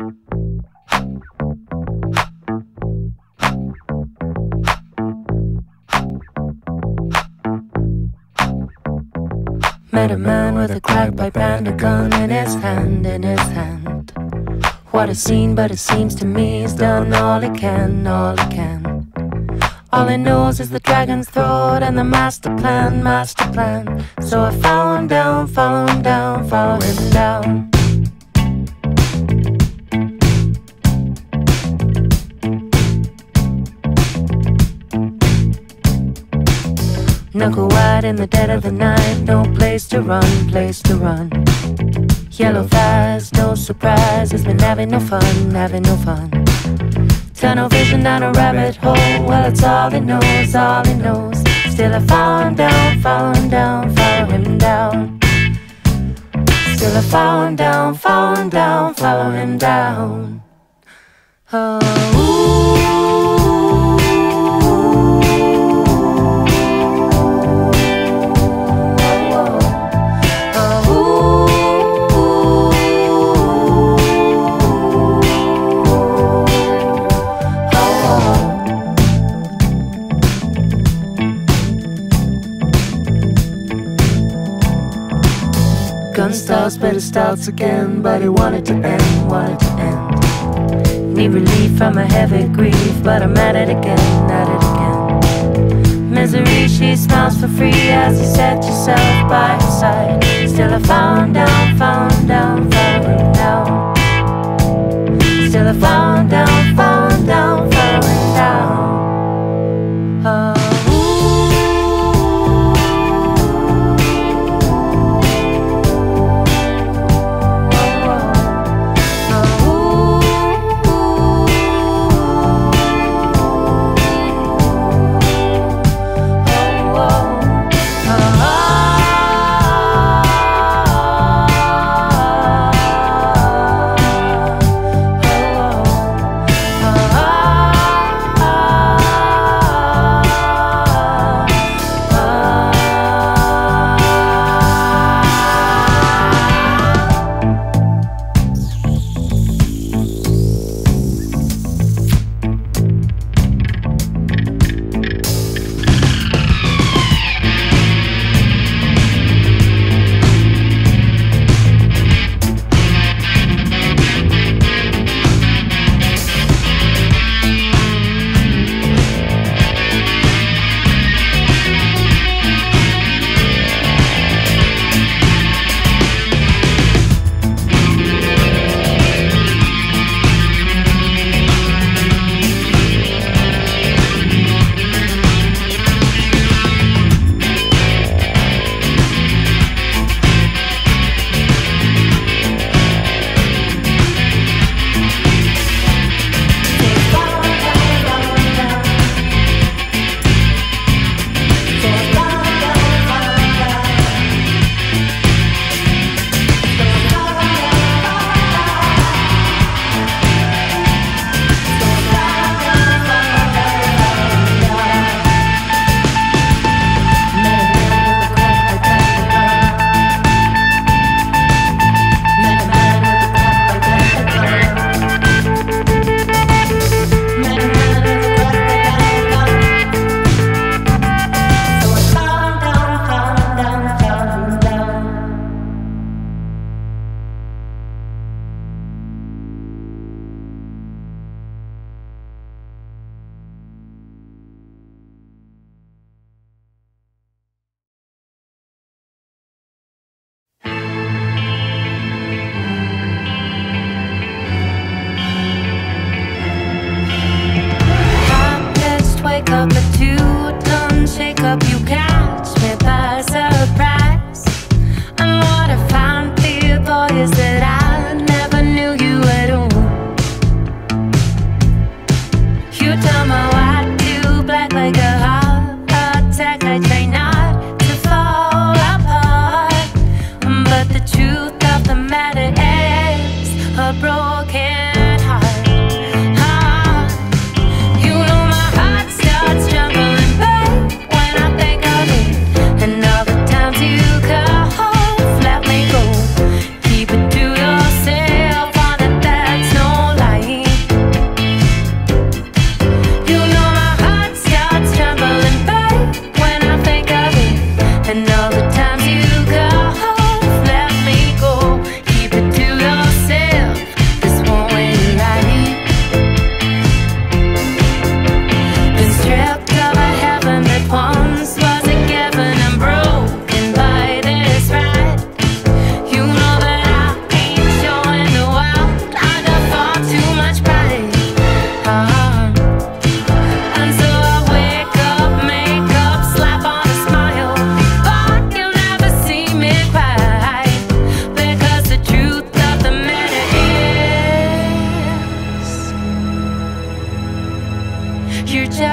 Met a man with a crack pipe and a gun in his hand, What a scene, but it seems to me he's done all he can, All he knows is the dragon's throat and the master plan, So I follow him down, Knuckle wide in the dead of the night, no place to run, Yellow thighs, no surprise, it's been having no fun, Tunnel vision down a rabbit hole, well it's all he knows, Still I follow him down, Still I follow him down, follow him down. Oh, ooh. Gun starts, but it starts again, but he wanted to end, Need relief from a heavy grief, but I'm at it again, Misery, she smiles for free as you set yourself by her side. Still I follow him down, follow him down. Still I follow him down, follow him down. Oh.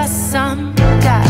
some guy.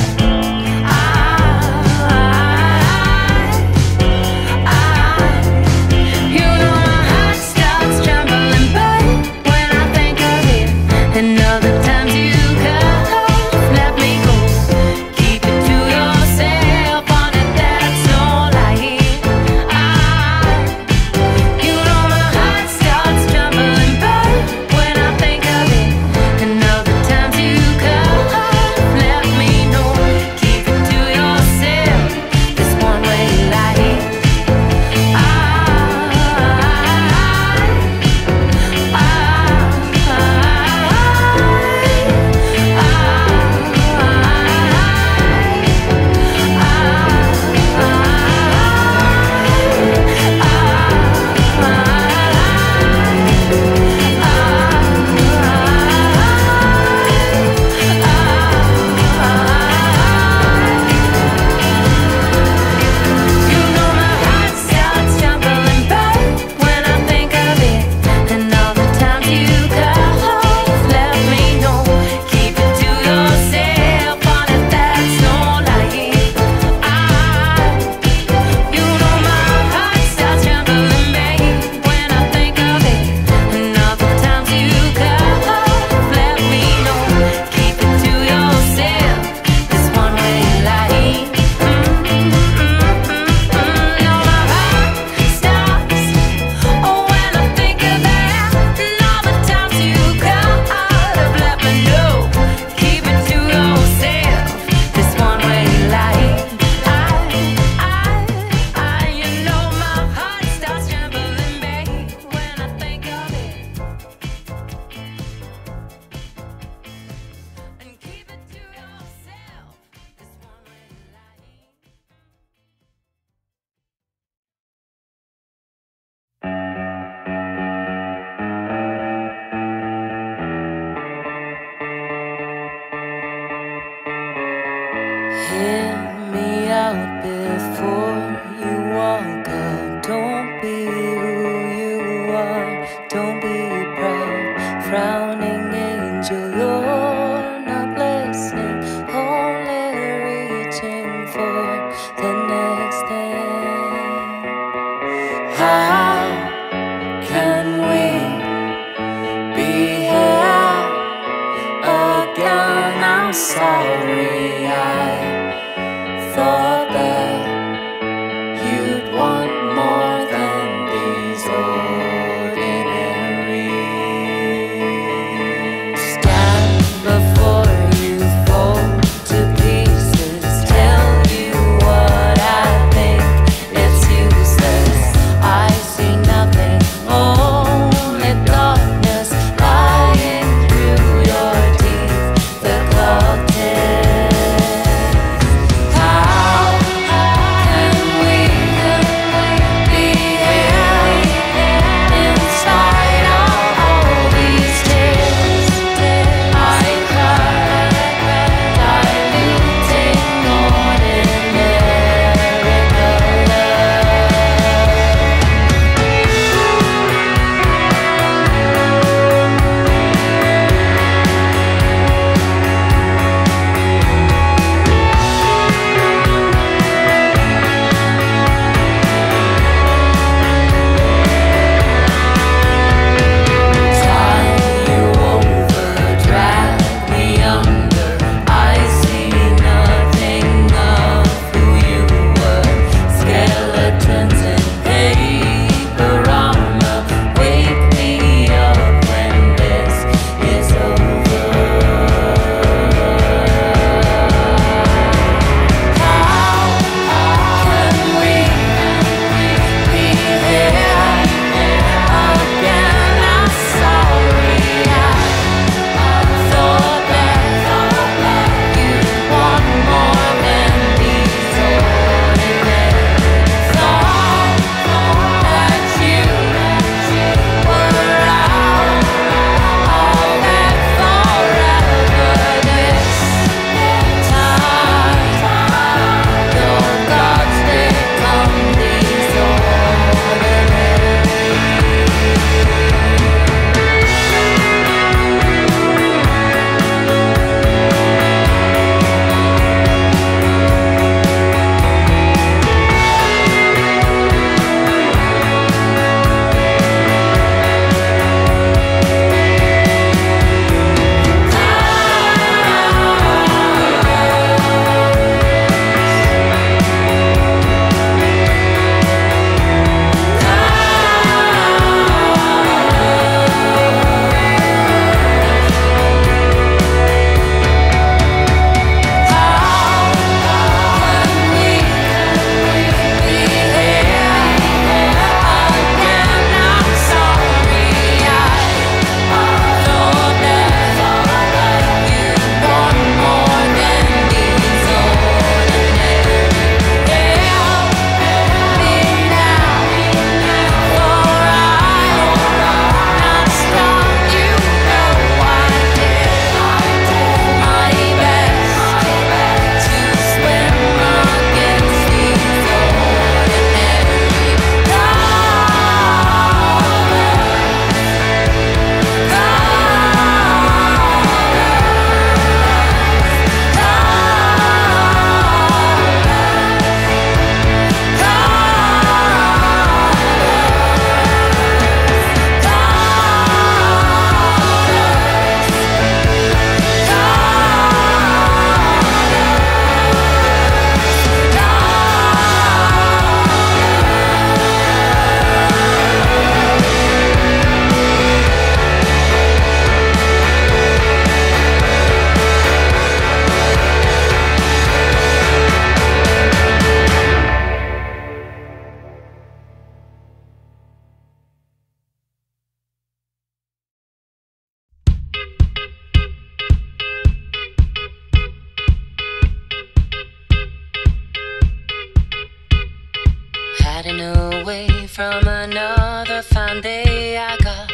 Getting away from another fine day. I got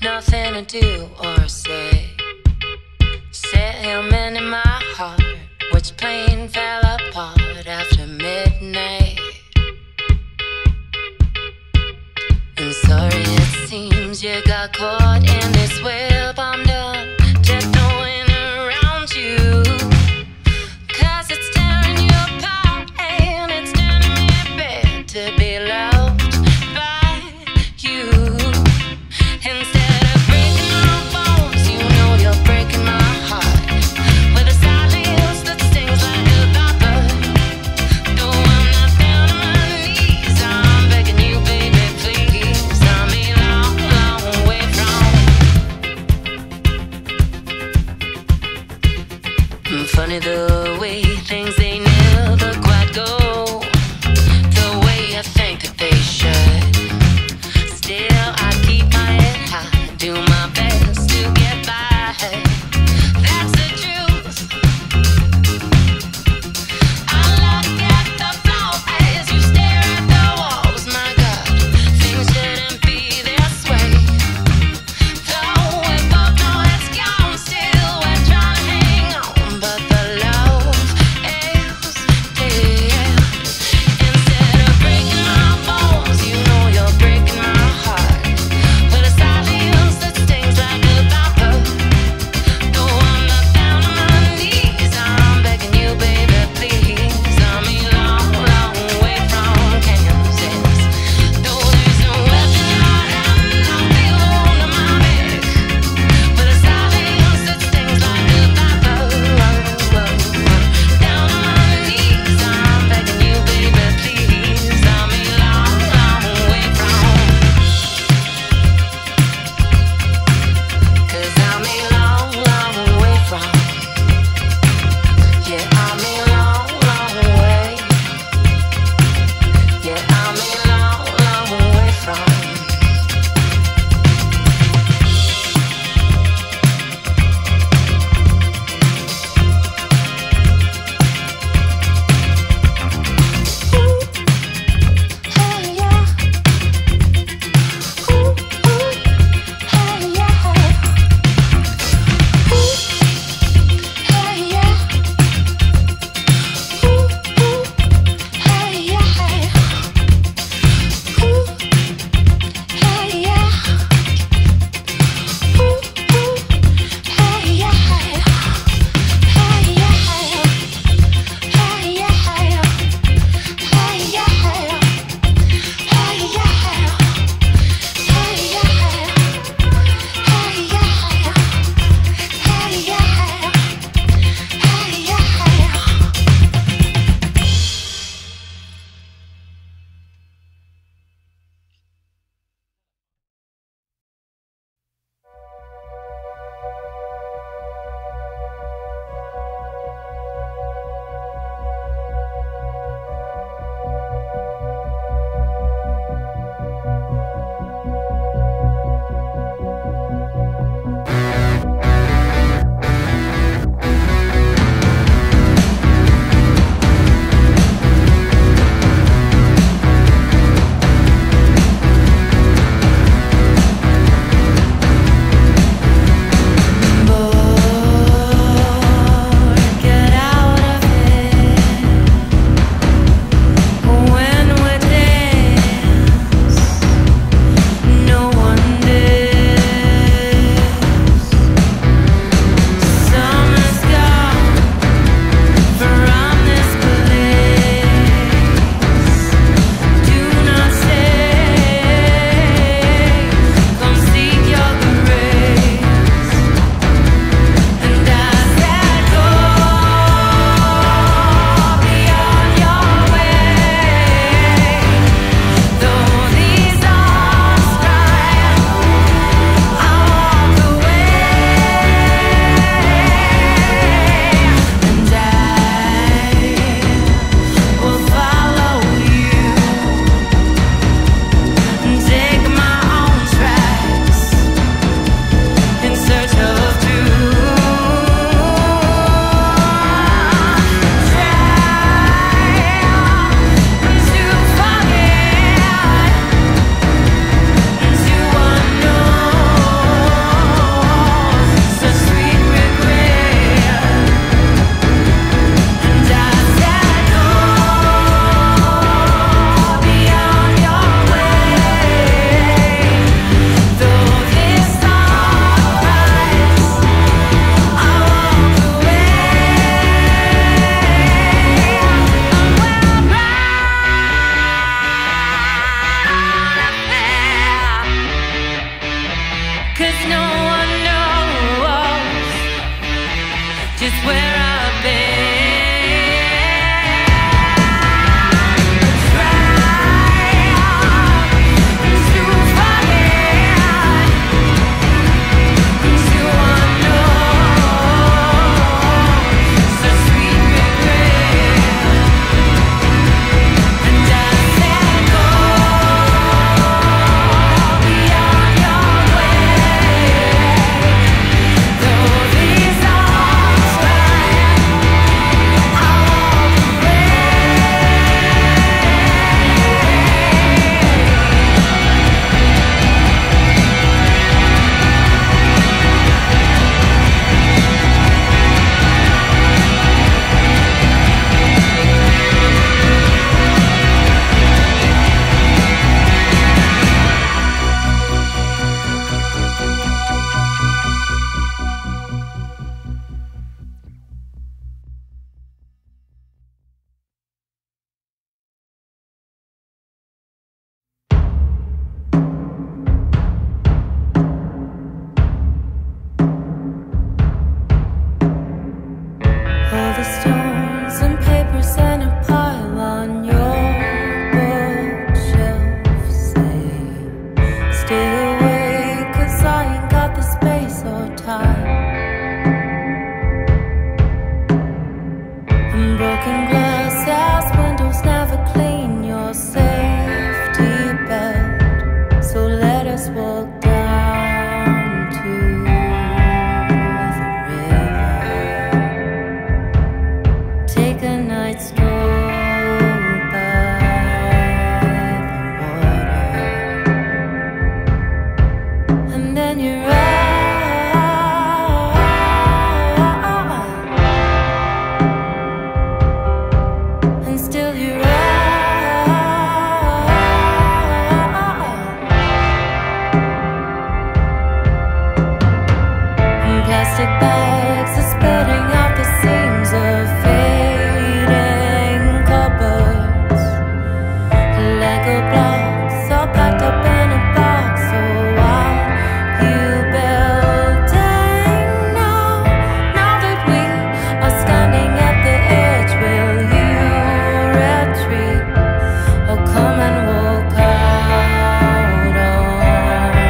nothing to do or say. Set him in my heart, which plane fell apart after midnight. And sorry it seems you got caught in this web. I'm done just going around you. To be loved by you instead of breaking our bones. You know you're breaking my heart with a silence that stings like a viper. Though I'm not down on my knees, I'm begging you, baby, please. I'm a long, long way from. Funny the way things they never quite go. Love plastic bags are spitting out the seams of fading cupboards. Lego blocks all packed up in a box. So are you building now? Now that we are standing at the edge, will you retreat or come and walk out on the water?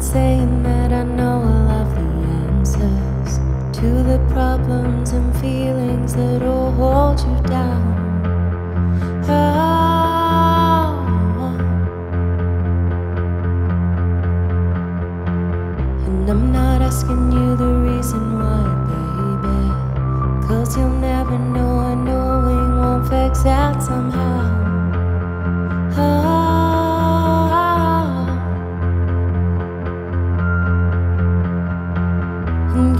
not saying that I know all of the answers to the problems and feelings that all hold you down. Oh. And I'm not asking you the reason why, baby, 'cause you'll never know, and knowing won't fix that somehow. Oh.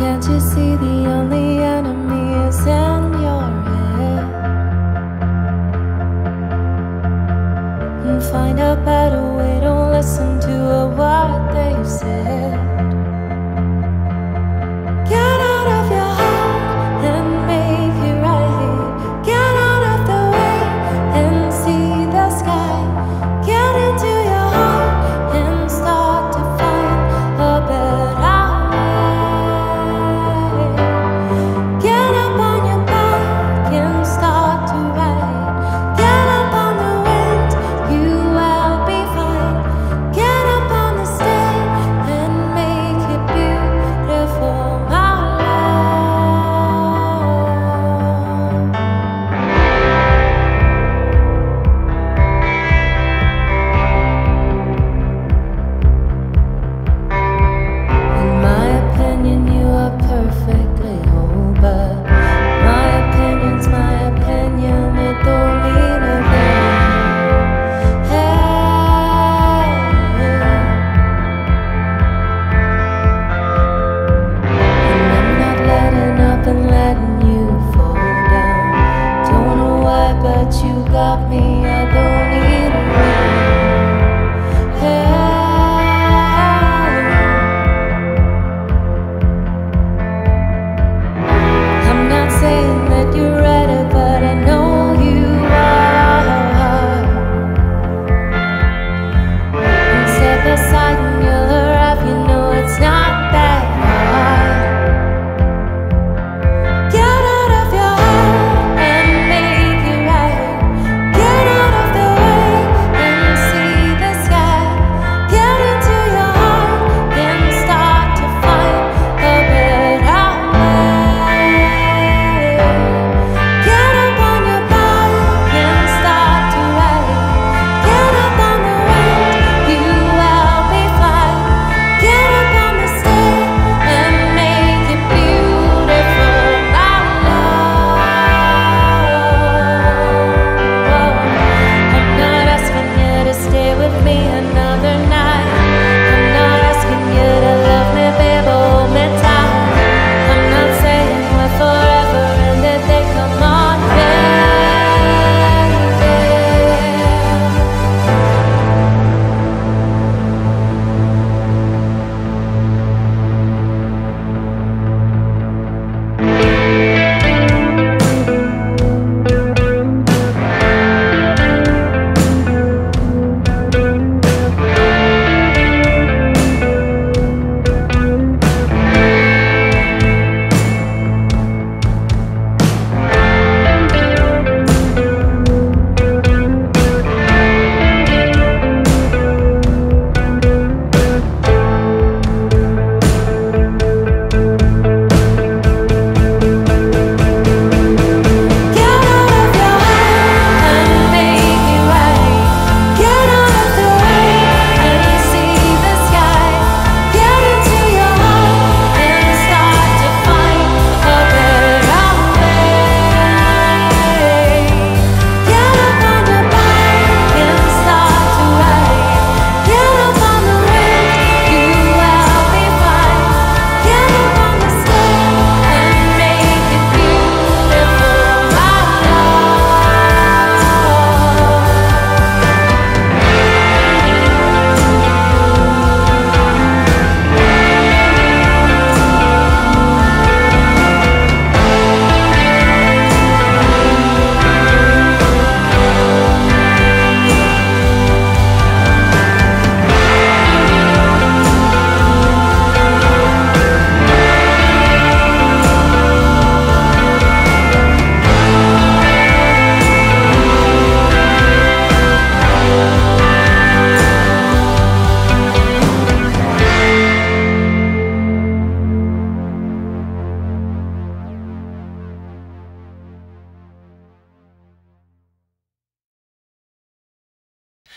Can't you see the only enemy is in your head? And find a better way, don't listen to a word they've said.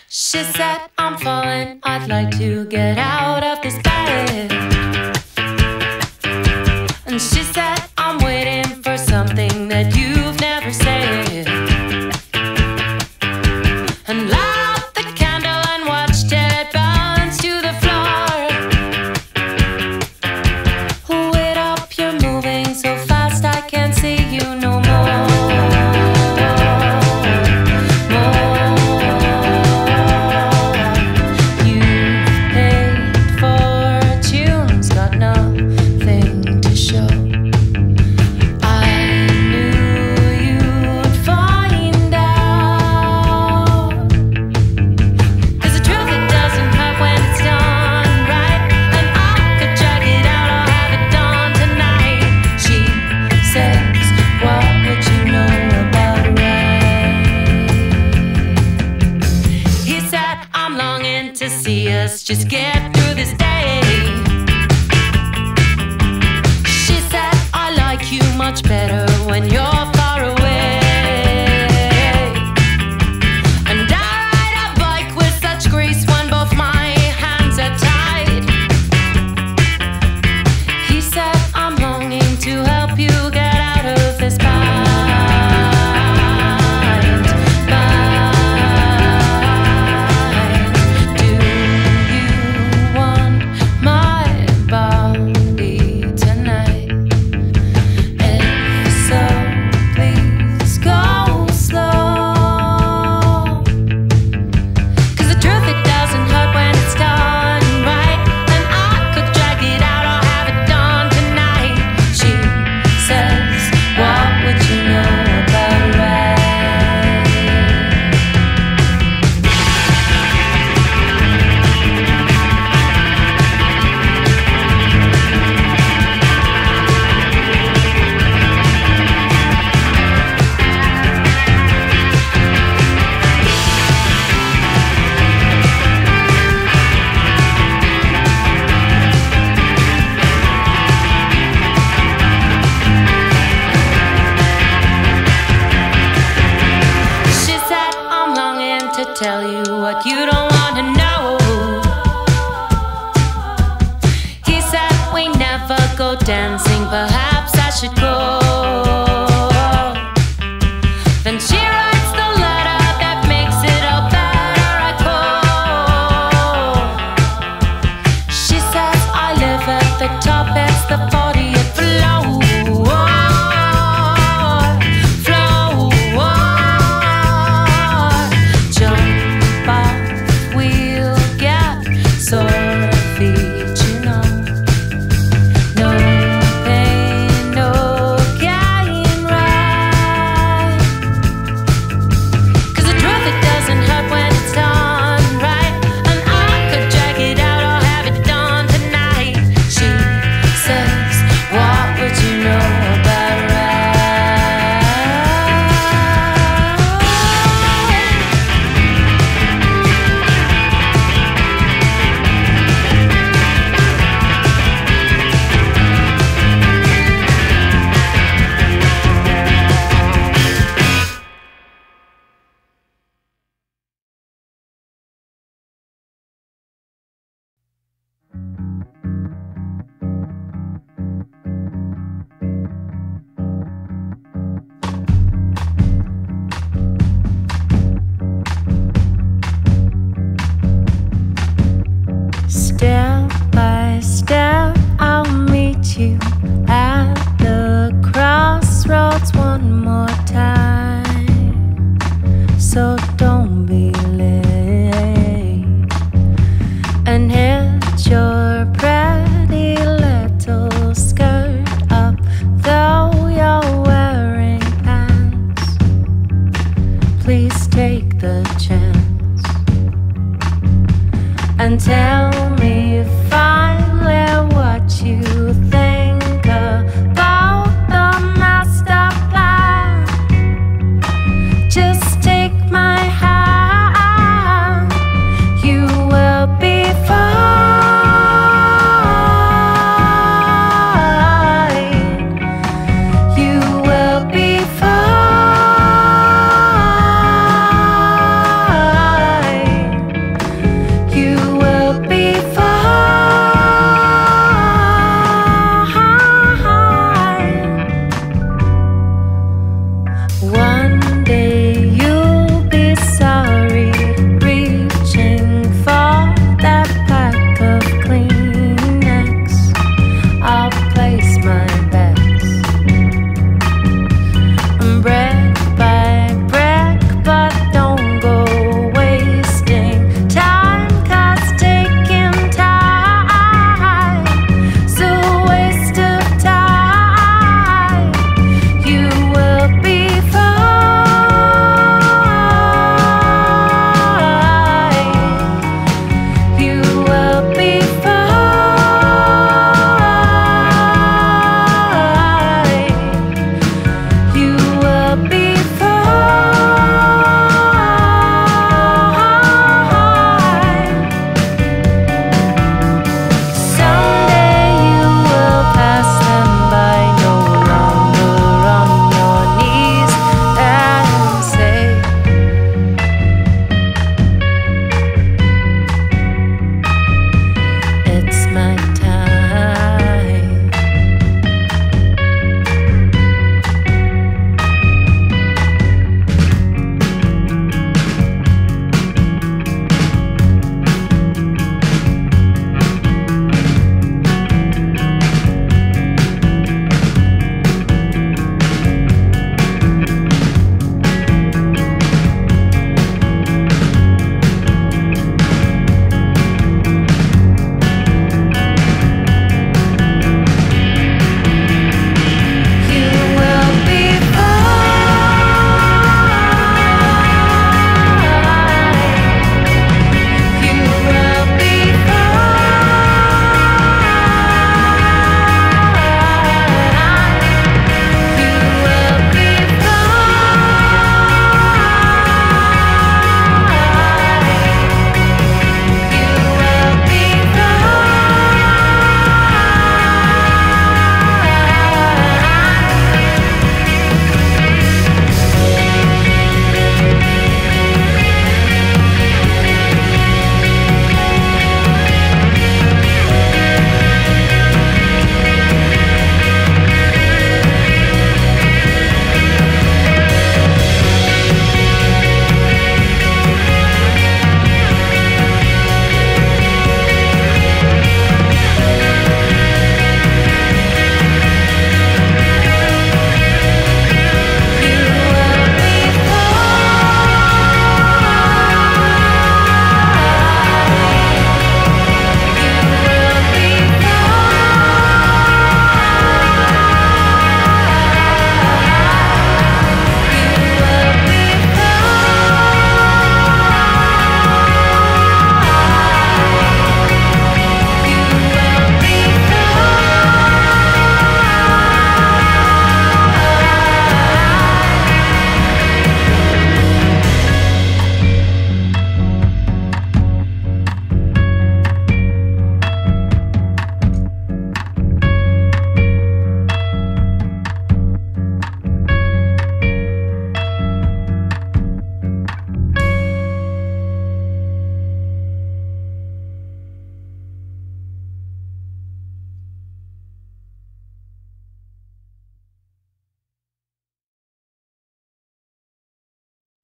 She said, I'm falling, I'd like to get out of this bed. And she said, I'm waiting for something that you've never said. And light up the candle and watched it bounce to the floor. Wait up, you're moving so fast I can't see you no more. To see us just get through this day. She said, I like you much better when you're far away. And I ride a bike with such grace when both my hands are tied. He said, I'm longing to help you get out of this bind. Tell you what you don't want to know. He said we never go dancing, perhaps I should go. Then she writes the letter that makes it all better, I call. She says I live at the top, it's the 40th floor.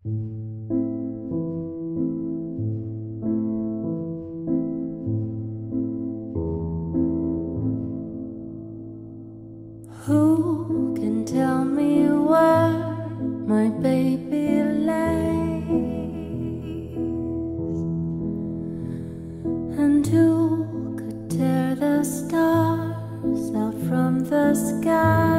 Who can tell me where my baby lies, and who could tear the stars out from the sky,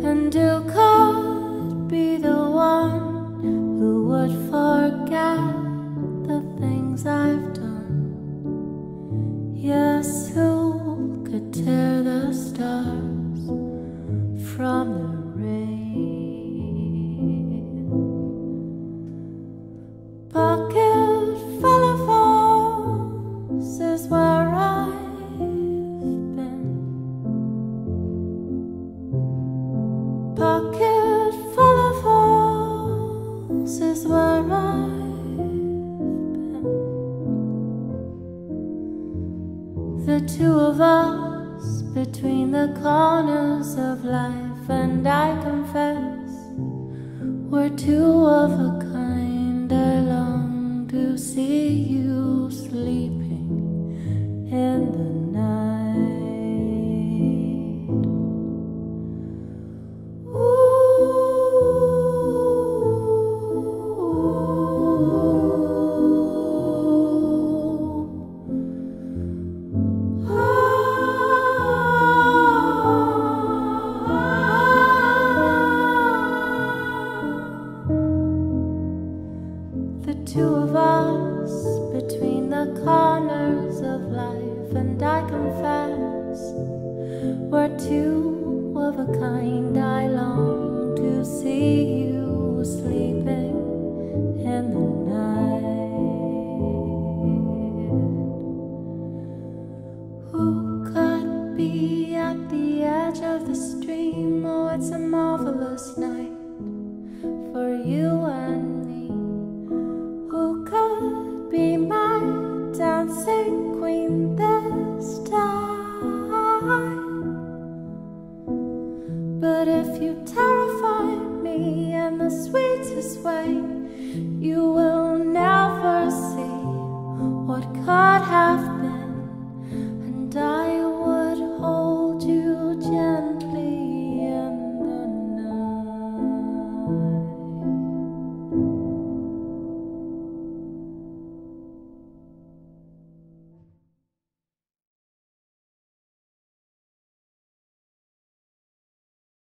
and who could be the one who would forget the things I've done? Yes, who could tear the stars from the rain? Bucket full of holes is where I've been. Bucket full of holes is where I've been. The two of us between the corners of life, and I confess we're two of a kind. I long to see you sleeping in the night. Two of us between the corners of life, and I confess we're two of a kind. I long to see you sleeping in the night.